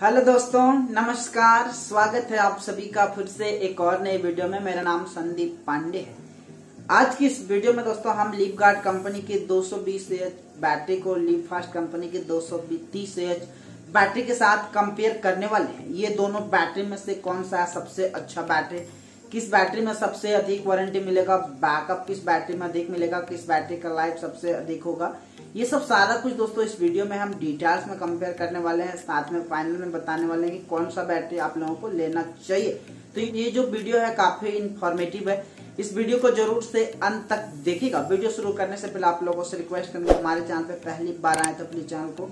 Hello दोस्तों, नमस्कार। स्वागत है आप सभी का फिर से एक और नए वीडियो में। मेरा नाम संदीप पांडे है। आज की इस वीडियो में दोस्तों हम लीफ गार्ड कंपनी की 220 एएच बैटरी को लीफ फास्ट कंपनी की 230 एएच बैटरी के साथ कंपेयर करने वाले हैं। ये दोनों बैटरी में से कौन सा सबसे अच्छा बैटरी, किस बैटरी में सबसे अधिक वारंटी मिलेगा, बैकअप किस बैटरी में अधिक मिलेगा, किस बैटरी का लाइफ सबसे अधिक होगा, ये सब सारा कुछ दोस्तों इस वीडियो में हम डिटेल्स में कंपेयर करने वाले हैं। साथ में फाइनल में बताने वाले हैं कि कौन सा बैटरी आप लोगों को लेना चाहिए। तो ये जो वीडियो है काफी इन्फॉर्मेटिव है, इस वीडियो को जरूर से अंत तक देखिएगा। वीडियो शुरू करने से पहले आप लोगों से रिक्वेस्ट करूंगा, हमारे चैनल पर पहली बार आए तो प्लीज चैनल को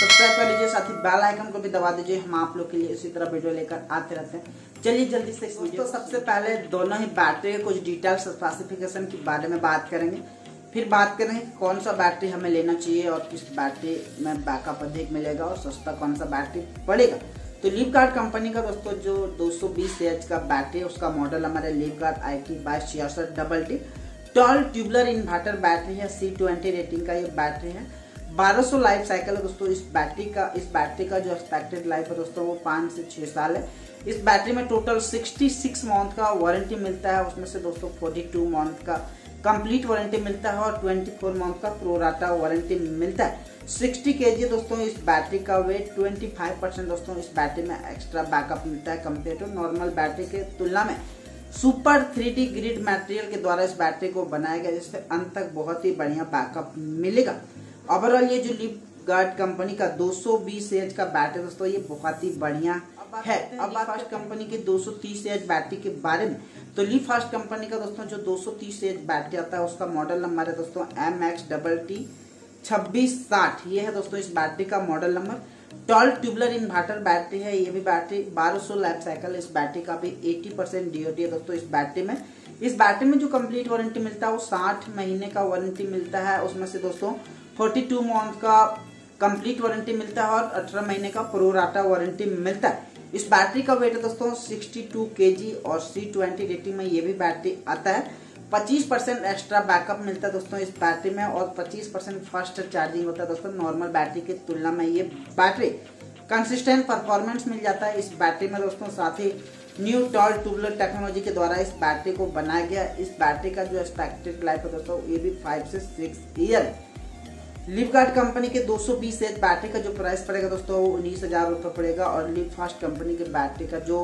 सब्सक्राइब कर लीजिए, साथ ही बेल आइकन को भी दबा दीजिए। हम आप लोग के लिए इसी तरह वीडियो लेकर आते रहते हैं। चलिए जल्दी से इस वीडियो, सबसे पहले दोनों ही बैटरी के कुछ डिटेल्स स्पेसिफिकेशन के बारे में बात करेंगे, फिर बात करेंगे कौन सा बैटरी हमें लेना चाहिए और किस बैटरी में बैकअप अधिक मिलेगा और सस्ता कौन सा बैटरी पड़ेगा। तो लीफ गार्ड कंपनी का दोस्तों जो 220 एएच का बैटरी है उसका मॉडल हमारे Livguard IT 2266 DD tall tubular inverter battery है। C20 रेटिंग का ये बैटरी है। 1200 लाइफ साइकिल है दोस्तों इस बैटरी का जो एक्सपेक्टेड लाइफ है दोस्तों वो 5 से 6 साल है। इस बैटरी में टोटल 66 मंथ का वारंटी मिलता है, उसमें से दोस्तों 42 मंथ का कंप्लीट वारंटी मिलता है और 24 मंथ का प्रोराटा वारंटी मिलता है। 60 kg दोस्तों इस बैटरी का वेट, 25% दोस्तों इस बैटरी में एक्स्ट्रा बैकअप मिलता है कंपेयर टू नॉर्मल बैटरी के तुलना में। सुपर 3D ग्रिड मटेरियल के द्वारा इस बैटरी को बनाया गया, जिससे अंत तक बहुत ही बढ़िया बैकअप मिलेगा। ओवरऑल ये जो लीफ गार्ड कंपनी का 220 एएच का बैटरी दोस्तों ये बहुत ही बढ़िया है। अब लीफ फास्ट कंपनी की 230 एएच बैटरी के बारे में, तो लीफ फास्ट कंपनी का दोस्तों जो 230 एएच बैटरी आता है उसका मॉडल नंबर है दोस्तों MXTT 2660। ये है दोस्तों इस बैटरी का model number. Tall tubular inverter battery है। ये भी बैटरी 1200 लाइफ साइकिल, इस बैटरी का भी 80% DOT है दोस्तों। इस बैटरी में जो कंप्लीट वारंटी मिलता है वो 60 महीने का वारंटी मिलता है, उसमें से दोस्तों 42 मंथ का कंप्लीट वारंटी मिलता है और 18 महीने का प्रोराटा वारंटी मिलता है। इस बैटरी का वेट है दोस्तों 62 kg और C20 रेटिंग में ये भी बैटरी आता है। 25% एक्स्ट्रा बैकअप मिलता है दोस्तों इस बैटरी में और 25% फास्ट चार्जिंग होता है दोस्तों नॉर्मल बैटरी की तुलना में। ये बैटरी कंसिस्टेंट परफॉर्मेंस मिल जाता है इस बैटरी में दोस्तों। साथ ही न्यू टॉल ट्यूबुलर टेक्नोलॉजी के द्वारा इस बैटरी को बनाया गया। इस बैटरी का जो एक्सपेक्टेड लाइफ है दोस्तों ये भी 5 से 6 ईयर। लीफ गार्ड कंपनी के 220 एएच बैटरी का जो प्राइस पड़ेगा दोस्तों वो 19,000 रुपये पड़ेगा और लीफ फास्ट कंपनी के बैटरी का जो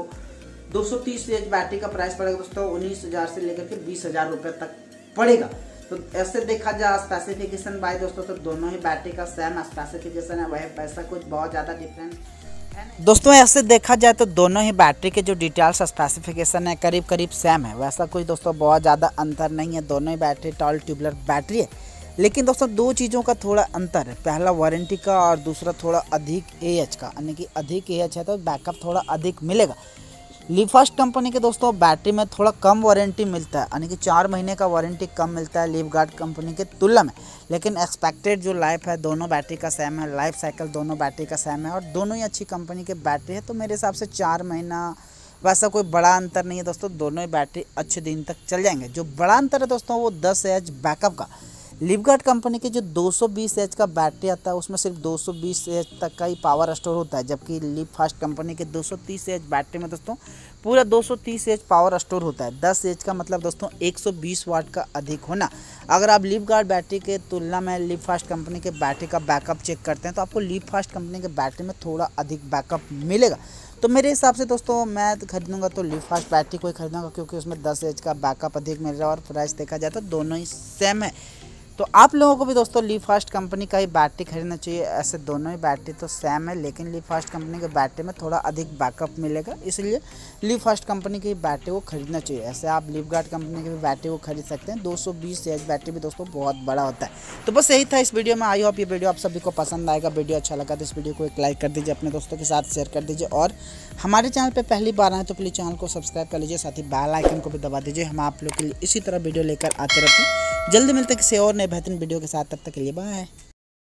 230 एएच बैटरी का प्राइस पड़ेगा दोस्तों 19,000 से लेकर के 20,000 रुपये तक पड़ेगा। तो ऐसे देखा जाए स्पेसिफिकेशन बाय दोस्तों तो दोनों ही बैटरी का सेम स्पेसिफिकेशन है, वह पैसा कुछ बहुत ज़्यादा डिफरेंस दोस्तों। ऐसे देखा जाए तो दोनों ही बैटरी के जो डिटेल्स स्पेसिफिकेशन है करीब करीब सेम है, वैसा कुछ दोस्तों बहुत ज़्यादा अंतर नहीं है। दोनों ही बैटरी टॉल ट्यूबुलर बैटरी है, लेकिन दोस्तों दो चीज़ों का थोड़ा अंतर है, पहला वारंटी का और दूसरा थोड़ा अधिक एएच का, यानी कि अधिक एएच है तो बैकअप थोड़ा अधिक मिलेगा। लीफ फास्ट कंपनी के दोस्तों बैटरी में थोड़ा कम वारंटी मिलता है, यानी कि 4 महीने का वारंटी कम मिलता है लीफ गार्ड कंपनी के तुलना में, लेकिन एक्सपेक्टेड जो लाइफ है दोनों बैटरी का सेम है, लाइफ साइकिल दोनों बैटरी का सेम है और दोनों ही अच्छी कंपनी के बैटरी है। तो मेरे हिसाब से 4 महीना वैसा कोई बड़ा अंतर नहीं है दोस्तों, दोनों ही बैटरी अच्छे दिन तक चल जाएंगे। जो बड़ा अंतर है दोस्तों वो 10 एएच बैकअप का। लीफ गार्ड कंपनी की जो 220 एएच का बैटरी आता है उसमें सिर्फ 220 एएच तक का ही पावर स्टोर होता है, जबकि लीफ फास्ट कंपनी के 230 एएच बैटरी में दोस्तों पूरा 230 एएच पावर स्टोर होता है। 10 एएच का मतलब दोस्तों 120 वाट का अधिक होना। अगर आप लीफ गार्ड बैटरी के तुलना में लीफ फास्ट कंपनी के बैटरी का बैकअप चेक करते हैं तो आपको लीफ फास्ट कंपनी के बैटरी में थोड़ा अधिक बैकअप मिलेगा। तो मेरे हिसाब से दोस्तों मैं खरीदूंगा तो लीफ फास्ट बैटरी को ही खरीदूंगा, क्योंकि उसमें 10 एएच का बैकअप अधिक मिल रहा है और प्राइस देखा जाए तो दोनों ही सेम है। तो आप लोगों को भी दोस्तों लीफ फास्ट कंपनी का ही बैटरी खरीदना चाहिए। ऐसे दोनों ही बैटरी तो सेम है, लेकिन लीफ फास्ट कंपनी के बैटरी में थोड़ा अधिक बैकअप मिलेगा, इसलिए लीफ फास्ट कंपनी की बैटरी को खरीदना चाहिए। ऐसे आप लीफ गार्ड कंपनी की भी बैटरी को खरीद सकते हैं। 220 एएच बैटरी भी दोस्तों बहुत बड़ा होता है। तो बस यही था इस वीडियो में। आई होप ये वीडियो आप सभी को पसंद आएगा। वीडियो अच्छा लगा तो इस वीडियो को एक लाइक कर दीजिए, अपने दोस्तों के साथ शेयर कर दीजिए और हमारे चैनल पर पहली बार आए तो प्लीज़ चैनल को सब्सक्राइब कर लीजिए, साथ ही बेल आइकन को भी दबा दीजिए। हम आप लोग के लिए इसी तरह वीडियो लेकर आते रहते हैं। जल्दी मिलते हैं किसी और नए बेहतरीन वीडियो के साथ, तब तक के लिए बाय।